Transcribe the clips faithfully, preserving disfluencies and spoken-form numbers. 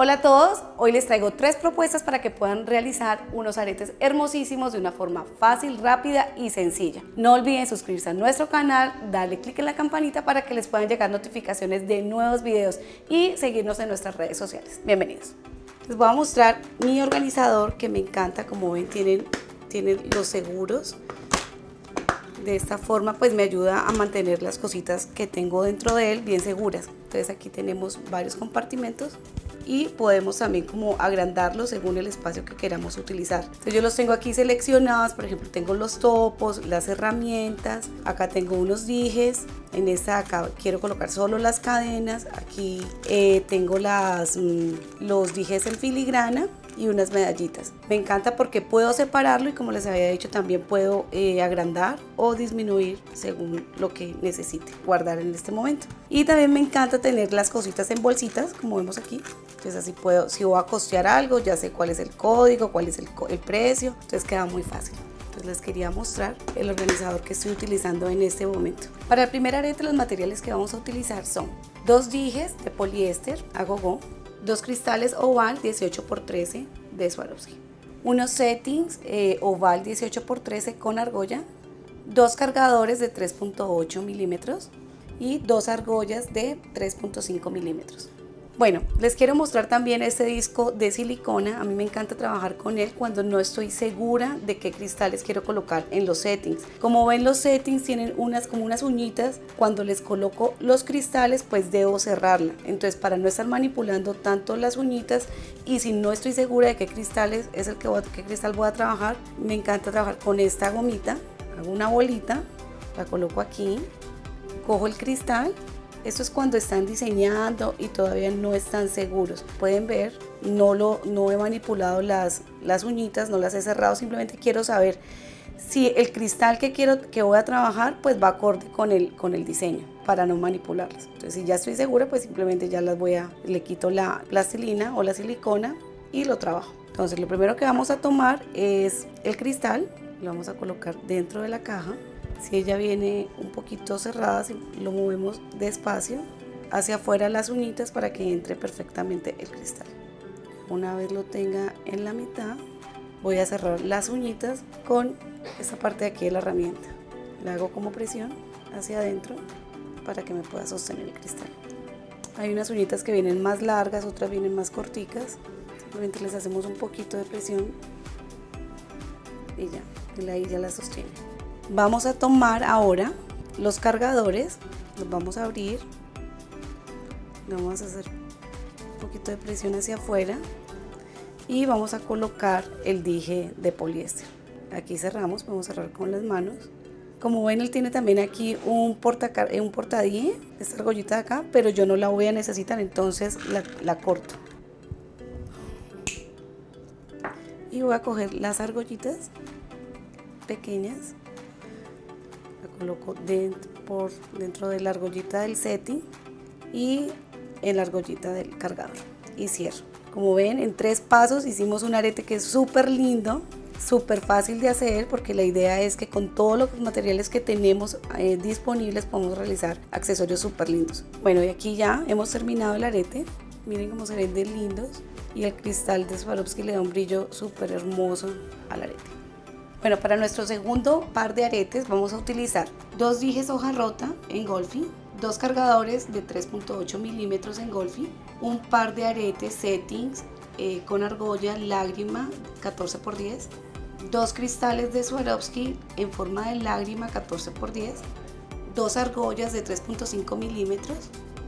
Hola a todos, hoy les traigo tres propuestas para que puedan realizar unos aretes hermosísimos de una forma fácil, rápida y sencilla. No olviden suscribirse a nuestro canal, darle clic en la campanita para que les puedan llegar notificaciones de nuevos videos y seguirnos en nuestras redes sociales. Bienvenidos. Les voy a mostrar mi organizador que me encanta, como ven tienen, tienen los seguros. De esta forma pues me ayuda a mantener las cositas que tengo dentro de él bien seguras. Entonces aquí tenemos varios compartimentos y podemos también como agrandarlos según el espacio que queramos utilizar. Entonces yo los tengo aquí seleccionados, por ejemplo tengo los topos, las herramientas, acá tengo unos dijes, en esta acá quiero colocar solo las cadenas, aquí eh, tengo las, los dijes en filigrana y unas medallitas. Me encanta porque puedo separarlo y como les había dicho también puedo eh, agrandar o disminuir según lo que necesite guardar en este momento. Y también me encanta tener las cositas en bolsitas como vemos aquí, entonces así puedo, si voy a costear algo ya sé cuál es el código, cuál es el, el precio, entonces queda muy fácil. Entonces les quería mostrar el organizador que estoy utilizando en este momento. Para el primer arete los materiales que vamos a utilizar son dos dijes de poliéster a gogó, dos cristales oval dieciocho por trece de Swarovski, unos settings eh, oval dieciocho por trece con argolla, dos cargadores de tres punto ocho milímetros y dos argollas de tres punto cinco milímetros. Bueno, les quiero mostrar también este disco de silicona. A mí me encanta trabajar con él cuando no estoy segura de qué cristales quiero colocar en los settings. Como ven, los settings tienen unas como unas uñitas. Cuando les coloco los cristales, pues debo cerrarla. Entonces, para no estar manipulando tanto las uñitas y si no estoy segura de qué cristales es el que voy a, qué cristal voy a trabajar, me encanta trabajar con esta gomita. Hago una bolita, la coloco aquí, cojo el cristal. Esto es cuando están diseñando y todavía no están seguros. Pueden ver, no, lo, no he manipulado las, las uñitas, no las he cerrado, simplemente quiero saber si el cristal que, quiero, que voy a trabajar pues va acorde con el, con el diseño para no manipularlas. Entonces si ya estoy segura pues simplemente ya las voy a, le quito la plastilina o la silicona y lo trabajo. Entonces lo primero que vamos a tomar es el cristal, lo vamos a colocar dentro de la caja. Si ella viene un poquito cerrada, lo movemos despacio hacia afuera las uñitas para que entre perfectamente el cristal. Una vez lo tenga en la mitad, voy a cerrar las uñitas con esta parte de aquí de la herramienta. La hago como presión hacia adentro para que me pueda sostener el cristal. Hay unas uñitas que vienen más largas, otras vienen más corticas. Simplemente les hacemos un poquito de presión y ya, y ahí ya la sostiene. Vamos a tomar ahora los cargadores, los vamos a abrir, vamos a hacer un poquito de presión hacia afuera y vamos a colocar el dije de poliéster. Aquí cerramos, vamos a cerrar con las manos. Como ven, él tiene también aquí un portadije, un porta esta argollita de acá, pero yo no la voy a necesitar, entonces la, la corto. Y voy a coger las argollitas pequeñas. Coloco dentro, por dentro de la argollita del setting y en la argollita del cargador y cierro. Como ven, en tres pasos hicimos un arete que es súper lindo, súper fácil de hacer, porque la idea es que con todos los materiales que tenemos eh, disponibles podemos realizar accesorios súper lindos. Bueno, y aquí ya hemos terminado el arete, miren cómo se ven de lindos, y el cristal de Swarovski le da un brillo súper hermoso al arete. Bueno, para nuestro segundo par de aretes vamos a utilizar dos dijes hoja rota en golfi, dos cargadores de tres punto ocho milímetros en golfi, un par de aretes settings eh, con argolla lágrima catorce por diez, dos cristales de Swarovski en forma de lágrima catorce por diez, dos argollas de tres punto cinco milímetros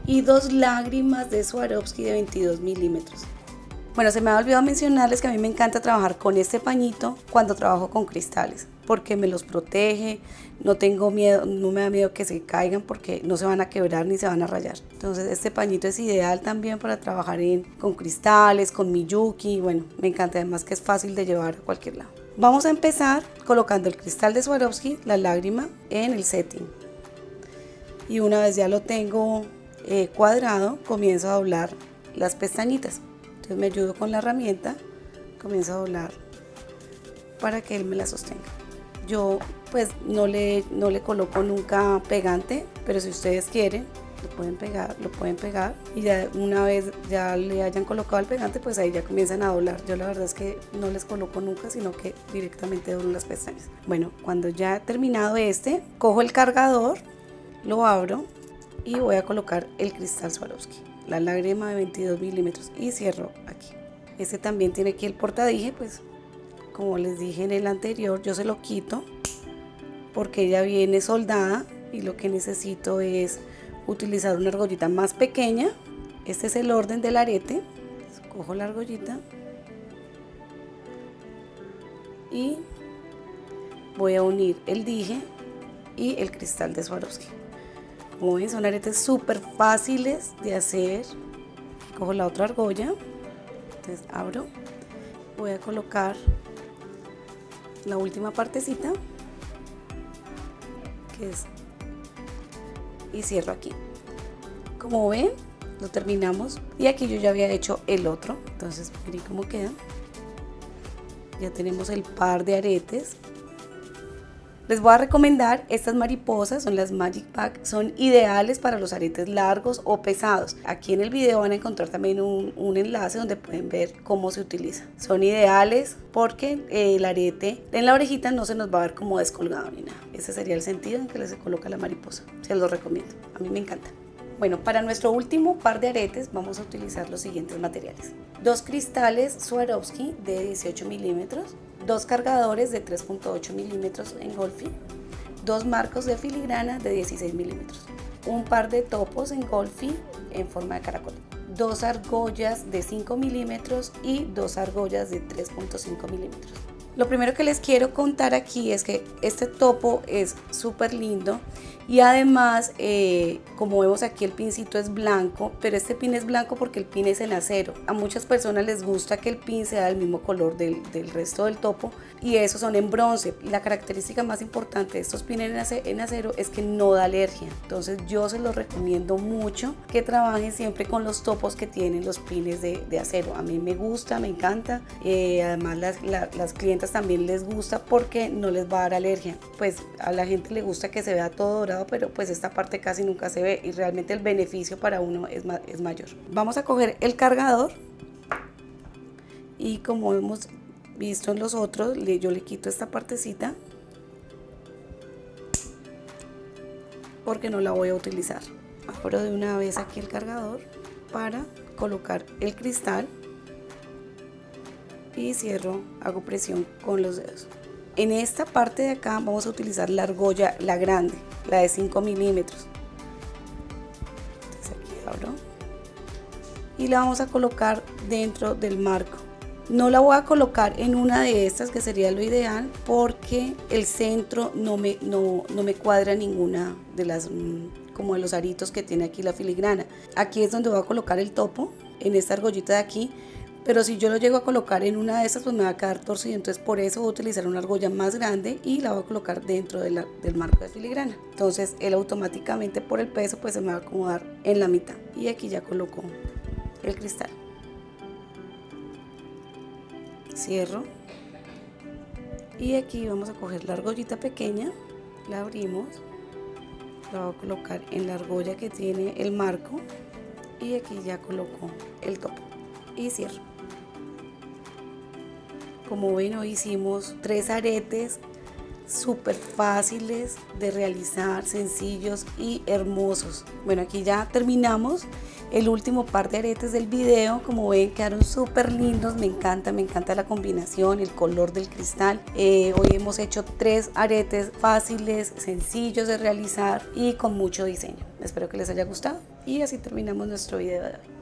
y dos lágrimas de Swarovski de veintidós milímetros. Bueno, se me ha olvidado mencionarles que a mí me encanta trabajar con este pañito cuando trabajo con cristales, porque me los protege, no tengo miedo, no me da miedo que se caigan porque no se van a quebrar ni se van a rayar. Entonces este pañito es ideal también para trabajar en, con cristales, con Miyuki, bueno, me encanta, además que es fácil de llevar a cualquier lado. Vamos a empezar colocando el cristal de Swarovski, la lágrima, en el setting. Y una vez ya lo tengo eh, cuadrado, comienzo a doblar las pestañitas. Entonces me ayudo con la herramienta, comienzo a doblar para que él me la sostenga. Yo pues no le, no le coloco nunca pegante, pero si ustedes quieren lo pueden pegar, lo pueden pegar y ya una vez ya le hayan colocado el pegante, pues ahí ya comienzan a doblar. Yo la verdad es que no les coloco nunca, sino que directamente doblo las pestañas. Bueno, cuando ya he terminado este, cojo el cargador, lo abro y voy a colocar el cristal Swarovski, la lágrima de veintidós milímetros, y cierro aquí. Este también tiene aquí el portadije, pues como les dije en el anterior, yo se lo quito porque ya viene soldada y lo que necesito es utilizar una argollita más pequeña. Este es el orden del arete. Entonces, cojo la argollita y voy a unir el dije y el cristal de Swarovski. Como ven, son aretes súper fáciles de hacer. Cojo la otra argolla, entonces abro, voy a colocar la última partecita que es, y cierro aquí. Como ven, lo terminamos, y aquí yo ya había hecho el otro, entonces miren cómo queda. Ya tenemos el par de aretes. Les voy a recomendar estas mariposas, son las Magic Pack, son ideales para los aretes largos o pesados. Aquí en el video van a encontrar también un, un enlace donde pueden ver cómo se utiliza. Son ideales porque el arete en la orejita no se nos va a ver como descolgado ni nada. Ese sería el sentido en que les coloca la mariposa. Se los recomiendo, a mí me encanta. Bueno, para nuestro último par de aretes vamos a utilizar los siguientes materiales. Dos cristales Swarovski de dieciocho milímetros. Dos cargadores de tres punto ocho milímetros en golfi, dos marcos de filigrana de dieciséis milímetros, un par de topos en golfi en forma de caracol, dos argollas de cinco milímetros y dos argollas de tres punto cinco milímetros. Lo primero que les quiero contar aquí es que este topo es súper lindo y además, eh, como vemos aquí, el pincito es blanco, pero este pin es blanco porque el pin es en acero. A muchas personas les gusta que el pin sea del mismo color del, del resto del topo, y esos son en bronce. La característica más importante de estos pines en acero es que no da alergia, entonces yo se los recomiendo mucho que trabajen siempre con los topos que tienen los pines de, de acero. A mí me gusta, me encanta, eh, además las, las, las clientes también les gusta porque no les va a dar alergia. Pues a la gente le gusta que se vea todo dorado, pero pues esta parte casi nunca se ve y realmente el beneficio para uno es, ma es mayor. Vamos a coger el cargador y como hemos visto en los otros, le yo le quito esta partecita porque no la voy a utilizar. Abro de una vez aquí el cargador para colocar el cristal y cierro, hago presión con los dedos. En esta parte de acá vamos a utilizar la argolla, la grande, la de cinco milímetros. Entonces aquí abro y la vamos a colocar dentro del marco. No la voy a colocar en una de estas, que sería lo ideal, porque el centro no me, no, no me cuadra ninguna de las, como de los aritos que tiene aquí la filigrana. Aquí es donde voy a colocar el topo, en esta argollita de aquí. Pero si yo lo llego a colocar en una de estas, pues me va a quedar torcido, entonces por eso voy a utilizar una argolla más grande y la voy a colocar dentro de la, del marco de filigrana. Entonces él automáticamente por el peso pues se me va a acomodar en la mitad, y aquí ya coloco el cristal, cierro, y aquí vamos a coger la argollita pequeña, la abrimos, la voy a colocar en la argolla que tiene el marco y aquí ya coloco el topo y cierro. Como ven, hoy hicimos tres aretes súper fáciles de realizar, sencillos y hermosos. Bueno, aquí ya terminamos el último par de aretes del video. Como ven, quedaron súper lindos, me encanta, me encanta la combinación, el color del cristal. Eh, hoy hemos hecho tres aretes fáciles, sencillos de realizar y con mucho diseño. Espero que les haya gustado y así terminamos nuestro video de hoy.